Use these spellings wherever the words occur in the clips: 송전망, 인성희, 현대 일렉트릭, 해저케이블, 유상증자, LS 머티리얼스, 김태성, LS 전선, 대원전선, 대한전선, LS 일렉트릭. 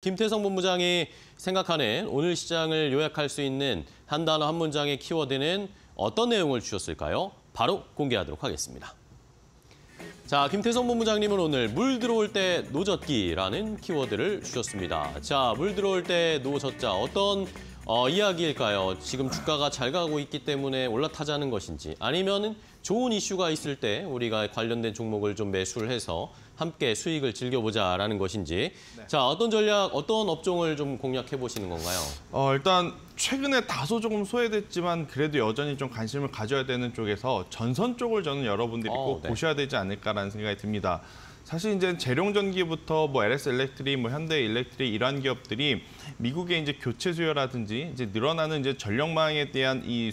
김태성 본부장이 생각하는 오늘 시장을 요약할 수 있는 한 단어 한 문장의 키워드는 어떤 내용을 주셨을까요? 바로 공개하도록 하겠습니다. 자, 김태성 본부장님은 오늘 물 들어올 때 노젓기라는 키워드를 주셨습니다. 자, 물 들어올 때 노젓자 어떤 이야기일까요? 지금 주가가 잘 가고 있기 때문에 올라타자는 것인지 아니면 좋은 이슈가 있을 때 우리가 관련된 종목을 좀 매수를 해서 함께 수익을 즐겨보자라는 것인지. 네. 자, 어떤 전략, 어떤 업종을 좀 공략해보시는 건가요? 일단 최근에 다소 조금 소외됐지만 그래도 여전히 좀 관심을 가져야 되는 쪽에서 전선 쪽을 저는 여러분들이 꼭 네. 보셔야 되지 않을까라는 생각이 듭니다. 사실 이제 재룡전기부터 LS 일렉트릭, 현대 일렉트릭 이러한 기업들이 미국의 이제 교체 수요라든지 이제 늘어나는 이제 전력망에 대한 이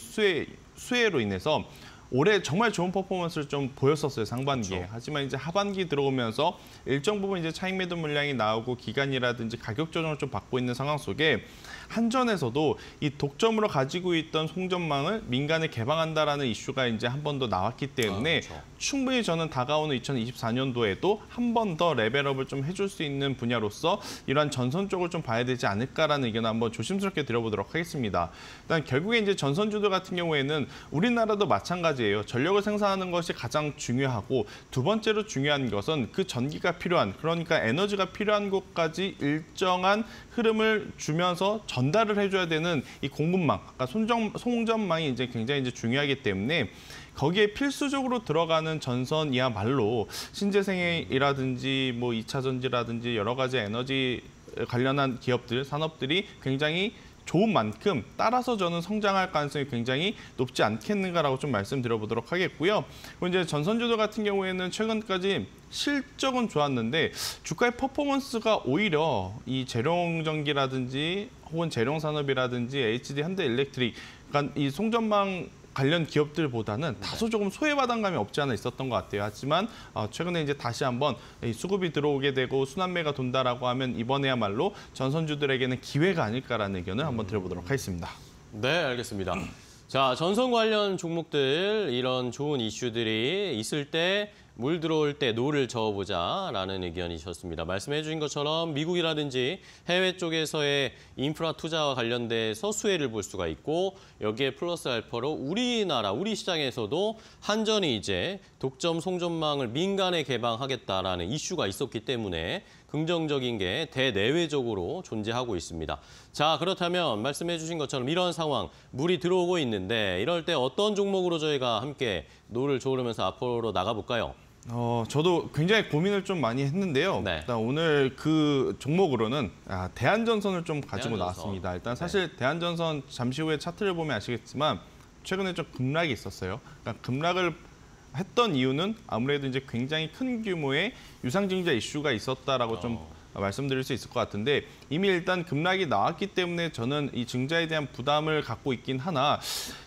수혜로 인해서 올해 정말 좋은 퍼포먼스를 좀 보였었어요, 상반기에. 그렇죠. 하지만 이제 하반기 들어오면서 일정 부분 이제 차익 매도 물량이 나오고 기간이라든지 가격 조정을 좀 받고 있는 상황 속에 한전에서도 이 독점으로 가지고 있던 송전망을 민간에 개방한다라는 이슈가 이제 한 번 더 나왔기 때문에 그렇죠. 충분히 저는 다가오는 2024년도에도 한 번 더 레벨업을 좀 해줄 수 있는 분야로서 이러한 전선 쪽을 좀 봐야 되지 않을까라는 의견을 한번 조심스럽게 드려보도록 하겠습니다. 일단 결국에 이제 전선주들 같은 경우에는 우리나라도 마찬가지예요. 전력을 생산하는 것이 가장 중요하고 두 번째로 중요한 것은 그 전기가 필요한, 그러니까 에너지가 필요한 곳까지 일정한 흐름을 주면서 전달을 해줘야 되는 이 공급망, 아까 송전망이 이제 굉장히 이제 중요하기 때문에 거기에 필수적으로 들어가는 전선이야말로 신재생이라든지 뭐 2차 전지라든지 여러 가지 에너지 관련한 기업들, 산업들이 굉장히 좋은 만큼 따라서 저는 성장할 가능성이 굉장히 높지 않겠는가라고 좀 말씀드려보도록 하겠고요. 이제 전선주들 같은 경우에는 최근까지 실적은 좋았는데 주가의 퍼포먼스가 오히려 이 재룡전기라든지 혹은 재룡산업이라든지 HD 현대 일렉트릭, 그러니까 이 송전망 관련 기업들보다는 다소 조금 소외받은 감이 없지 않아 있었던 것 같아요. 하지만 최근에 이제 다시 한번 수급이 들어오게 되고 순환매가 돈다라고 하면 이번에야말로 전선주들에게는 기회가 아닐까라는 의견을 한번 드려보도록 하겠습니다. 네, 알겠습니다. 자, 전선 관련 종목들 이런 좋은 이슈들이 있을 때 물 들어올 때 노를 저어보자라는 의견이셨습니다. 말씀해 주신 것처럼 미국이라든지 해외 쪽에서의 인프라 투자와 관련돼서 수혜를 볼 수가 있고 여기에 플러스 알파로 우리나라, 우리 시장에서도 한전이 이제 독점 송전망을 민간에 개방하겠다라는 이슈가 있었기 때문에 긍정적인 게 대내외적으로 존재하고 있습니다. 자, 그렇다면 말씀해 주신 것처럼 이런 상황, 물이 들어오고 있는데 이럴 때 어떤 종목으로 저희가 함께 노를 저으면서 앞으로 나가볼까요? 저도 굉장히 고민을 좀 많이 했는데요. 네. 일단 오늘 그 종목으로는 대한전선을 좀 가지고 나왔습니다. 일단 사실 네. 대한전선 잠시 후에 차트를 보면 아시겠지만 최근에 좀 급락이 있었어요. 그러니까 급락을 했던 이유는 아무래도 이제 굉장히 큰 규모의 유상증자 이슈가 있었다라고 좀 말씀드릴 수 있을 것 같은데 이미 일단 급락이 나왔기 때문에 저는 이 증자에 대한 부담을 갖고 있긴 하나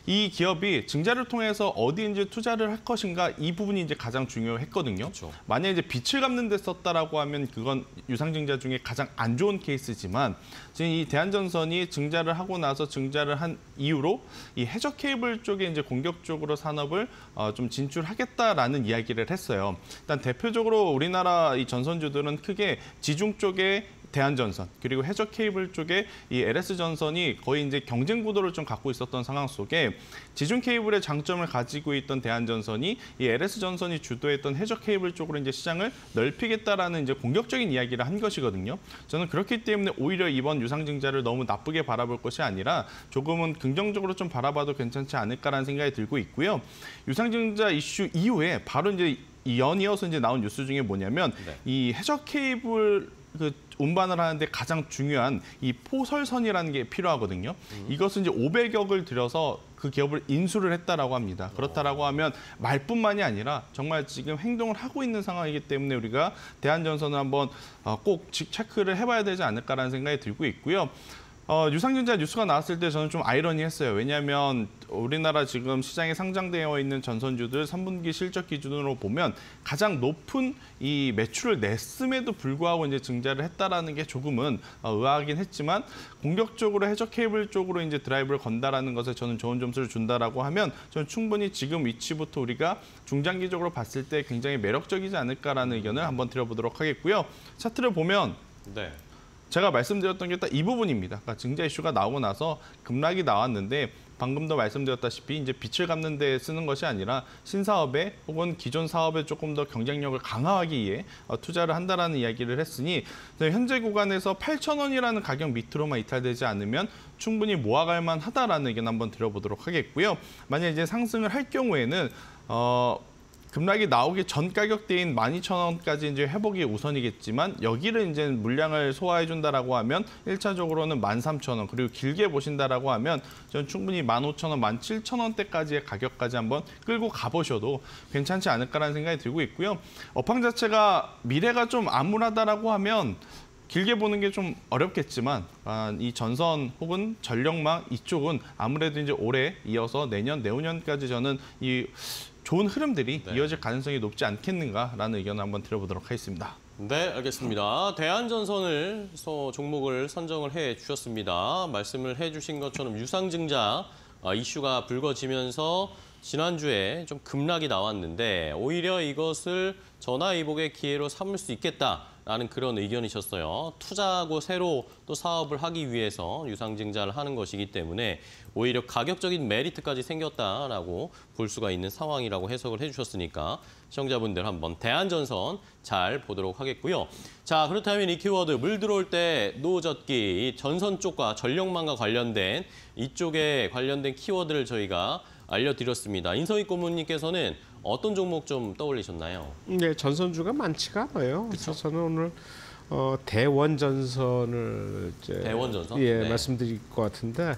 이 기업이 증자를 통해서 어디 이제 투자를 할 것인가 이 부분이 이제 가장 중요했거든요. 그렇죠. 만약에 이제 빚을 갚는 데 썼다라고 하면 그건 유상증자 중에 가장 안 좋은 케이스지만 지금 이 대한전선이 증자를 하고 나서 증자를 한 이후로 이 해저 케이블 쪽에 이제 공격적으로 산업을 좀 진출하겠다라는 이야기를 했어요. 일단 대표적으로 우리나라 이 전선주들은 크게 지중 쪽에 대한전선 그리고 해저 케이블 쪽에 이 LS 전선이 거의 이제 경쟁 구도를 좀 갖고 있었던 상황 속에 지중 케이블의 장점을 가지고 있던 대한전선이 이 LS 전선이 주도했던 해저 케이블 쪽으로 이제 시장을 넓히겠다라는 이제 공격적인 이야기를 한 것이거든요. 저는 그렇기 때문에 오히려 이번 유상증자를 너무 나쁘게 바라볼 것이 아니라 조금은 긍정적으로 좀 바라봐도 괜찮지 않을까라는 생각이 들고 있고요. 유상증자 이슈 이후에 바로 이제 연이어서 이제 나온 뉴스 중에 뭐냐면 네. 이 해저 케이블 그 운반을 하는데 가장 중요한 이 포설선이라는 게 필요하거든요. 이것은 이제 500억을 들여서 그 기업을 인수를 했다라고 합니다. 그렇다라고 하면 말뿐만이 아니라 정말 지금 행동을 하고 있는 상황이기 때문에 우리가 대한전선을 한번 꼭 체크를 해봐야 되지 않을까라는 생각이 들고 있고요. 유상증자 뉴스가 나왔을 때 저는 좀 아이러니했어요. 왜냐하면 우리나라 지금 시장에 상장되어 있는 전선주들 3분기 실적 기준으로 보면 가장 높은 이 매출을 냈음에도 불구하고 이제 증자를 했다라는 게 조금은 의아하긴 했지만 공격적으로 해저 케이블 쪽으로 이제 드라이브를 건다라는 것에 저는 좋은 점수를 준다라고 하면 저는 충분히 지금 위치부터 우리가 중장기적으로 봤을 때 굉장히 매력적이지 않을까라는 의견을 한번 드려보도록 하겠고요. 차트를 보면 네. 제가 말씀드렸던 게 딱 이 부분입니다. 그러니까 증자 이슈가 나오고 나서 급락이 나왔는데 방금도 말씀드렸다시피 이제 빚을 갚는 데 쓰는 것이 아니라 신사업에 혹은 기존 사업에 조금 더 경쟁력을 강화하기 위해 투자를 한다라는 이야기를 했으니 현재 구간에서 8,000원이라는 가격 밑으로만 이탈되지 않으면 충분히 모아갈 만하다라는 의견 한번 드려보도록 하겠고요. 만약 이제 상승을 할 경우에는 급락이 나오기 전 가격대인 12,000원까지 이제 회복이 우선이겠지만 여기를 이제 물량을 소화해 준다라고 하면 1차적으로는 13,000원 그리고 길게 보신다라고 하면 전 충분히 15,000원, 17,000원대까지의 가격까지 한번 끌고 가보셔도 괜찮지 않을까라는 생각이 들고 있고요. 업황 자체가 미래가 좀 암울하다라고 하면 길게 보는 게 좀 어렵겠지만 이 전선 혹은 전력망 이쪽은 아무래도 이제 올해 이어서 내년, 내후년까지 저는 이 좋은 흐름들이 이어질 가능성이 높지 않겠는가라는 의견을 한번 드려보도록 하겠습니다. 네, 알겠습니다. 대한전선을 종목을 선정을 해주셨습니다. 말씀을 해주신 것처럼 유상증자 이슈가 불거지면서 지난주에 좀 급락이 나왔는데 오히려 이것을 전화위복의 기회로 삼을 수 있겠다라는 그런 의견이셨어요. 투자하고 새로 또 사업을 하기 위해서 유상증자를 하는 것이기 때문에 오히려 가격적인 메리트까지 생겼다라고 볼 수가 있는 상황이라고 해석을 해주셨으니까 시청자분들 한번 대한전선 잘 보도록 하겠고요. 자, 그렇다면 이 키워드 물 들어올 때 노젓기 전선 쪽과 전력망과 관련된 이쪽에 관련된 키워드를 저희가 알려드렸습니다. 인성희 고문님께서는 어떤 종목 좀 떠올리셨나요? 네, 전선주가 많지가 않아요. 그쵸? 저는 오늘 대원전선을 이제 대원전선? 예, 네. 말씀드릴 것 같은데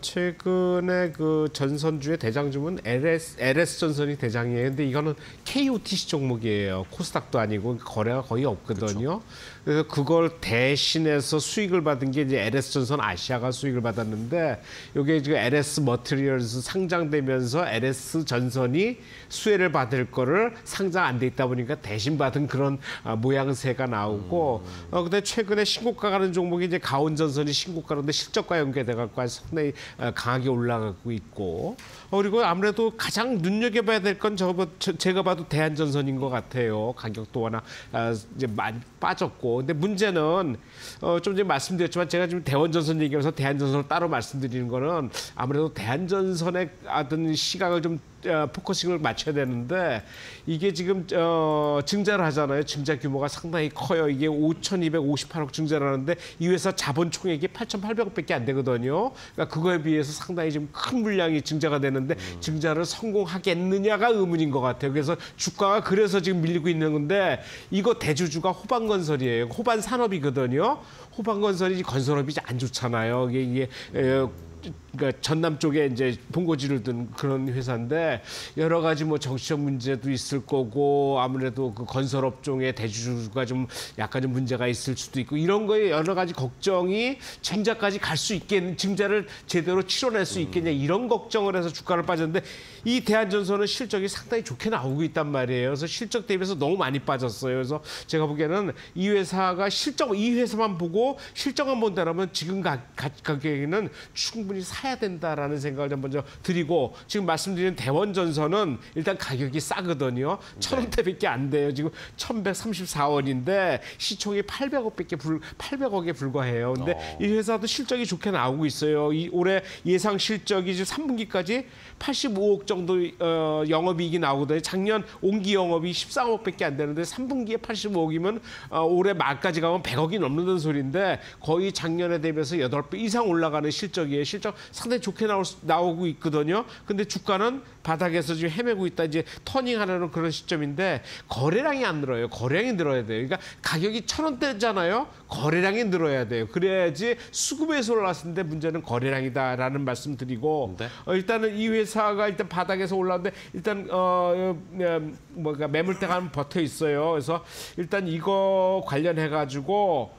최근에 그 전선주의 대장주문 LS 전선이 대장이에요. 근데 이거는 KOTC 종목이에요. 코스닥도 아니고 거래가 거의 없거든요. 그쵸. 그래서 그걸 대신해서 수익을 받은 게 이제 LS 전선 아시아가 수익을 받았는데 이게 지금 LS 머티리얼스 상장되면서 LS 전선이 수혜를 받을 거를 상장 안 돼 있다 보니까 대신 받은 그런 모양새가 나오고 근데 최근에 신고가 가는 종목이 이제 가온전선이 신고가인데 실적과 연계돼 갖고 상당히 강하게 올라가고 있고 그리고 아무래도 가장 눈여겨봐야 될 건 제가 봐도 대한전선인 것 같아요. 가격도 워낙 이제 많이 빠졌고 근데 문제는 좀 전에 말씀드렸지만 제가 지금 대원전선 얘기하면서 대한전선을 따로 말씀드리는 거는 아무래도 대한전선의 어떤 시각을 좀 포커싱을 맞춰야 되는데 이게 지금 증자를 하잖아요. 증자 규모가 상당히 커요. 이게 5,258억 증자를 하는데 이 회사 자본 총액이 8,800억밖에 안 되거든요. 그러니까 그거에 비해서 상당히 지금 큰 물량이 증자가 되는데 증자를 성공하겠느냐가 의문인 것 같아요. 그래서 주가가 그래서 지금 밀리고 있는 건데 이거 대주주가 호반건설이에요. 호반산업이거든요. 호반건설이 건설업이 안 좋잖아요. 이게 그러니까 전남 쪽에 이제 본고지를 둔 그런 회사인데 여러 가지 뭐 정치적 문제도 있을 거고 아무래도 그 건설업종의 대주주가 좀 약간 좀 문제가 있을 수도 있고 이런 거에 여러 가지 걱정이 증자까지 갈 수 있겠는 증자를 제대로 치러낼 수 있겠냐 이런 걱정을 해서 주가를 빠졌는데 이 대한전선은 실적이 상당히 좋게 나오고 있단 말이에요. 그래서 실적 대비해서 너무 많이 빠졌어요. 그래서 제가 보기에는 이 회사가 이 회사만 보고 실적만 본다라면 지금 가격에는 충분히 사야 된다라는 생각을 먼저 드리고 지금 말씀드린 대원전선은 일단 가격이 싸거든요. 1,000원대밖에 안 돼요. 지금 1,134원인데 시총이 800억에 불과해요. 근데 이 회사도 실적이 좋게 나오고 있어요. 올해 예상 실적이 지금 3분기까지 85억 정도 영업이익이 나오거든요. 작년 온기 영업이 13억밖에 안 되는데 3분기에 85억이면 올해 말까지 가면 100억이 넘는다는 소리인데 거의 작년에 대비해서 8배 이상 올라가는 실적이에요. 실적 상당히 좋게 나오고 있거든요. 근데 주가는 바닥에서 지금 헤매고 있다. 이제 터닝하려는 그런 시점인데 거래량이 안 늘어요. 거래량이 늘어야 돼요. 그러니까 가격이 1,000원대잖아요. 거래량이 늘어야 돼요. 그래야지 수급에서 올라왔는데 문제는 거래량이다라는 말씀드리고 네. 일단은 이 회사가 일단 바닥에서 올라왔는데 일단 매물대가 한 버텨 있어요. 그래서 일단 이거 관련해가지고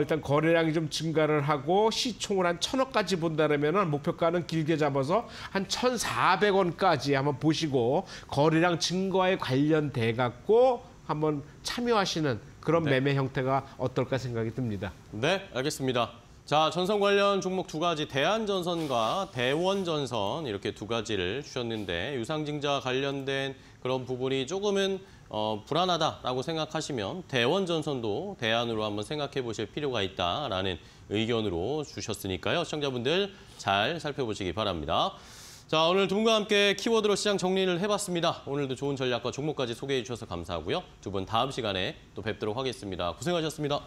일단 거래량이 좀 증가를 하고 시총을 한 1,000억까지 본다라면은 목표가는 길게 잡아서 한 1,400원까지 한번 보시고 거래량 증가에 관련돼 갖고 한번 참여하시는 그런 네. 매매 형태가 어떨까 생각이 듭니다. 네, 알겠습니다. 자, 전선 관련 종목 두 가지 대한전선과 대원전선 이렇게 두 가지를 주셨는데 유상증자 관련된 그런 부분이 조금은 불안하다라고 생각하시면 대원전선도 대안으로 한번 생각해 보실 필요가 있다라는 의견으로 주셨으니까요. 시청자분들 잘 살펴보시기 바랍니다. 자, 오늘 두 분과 함께 키워드로 시장 정리를 해봤습니다. 오늘도 좋은 전략과 종목까지 소개해 주셔서 감사하고요. 두 분 다음 시간에 또 뵙도록 하겠습니다. 고생하셨습니다.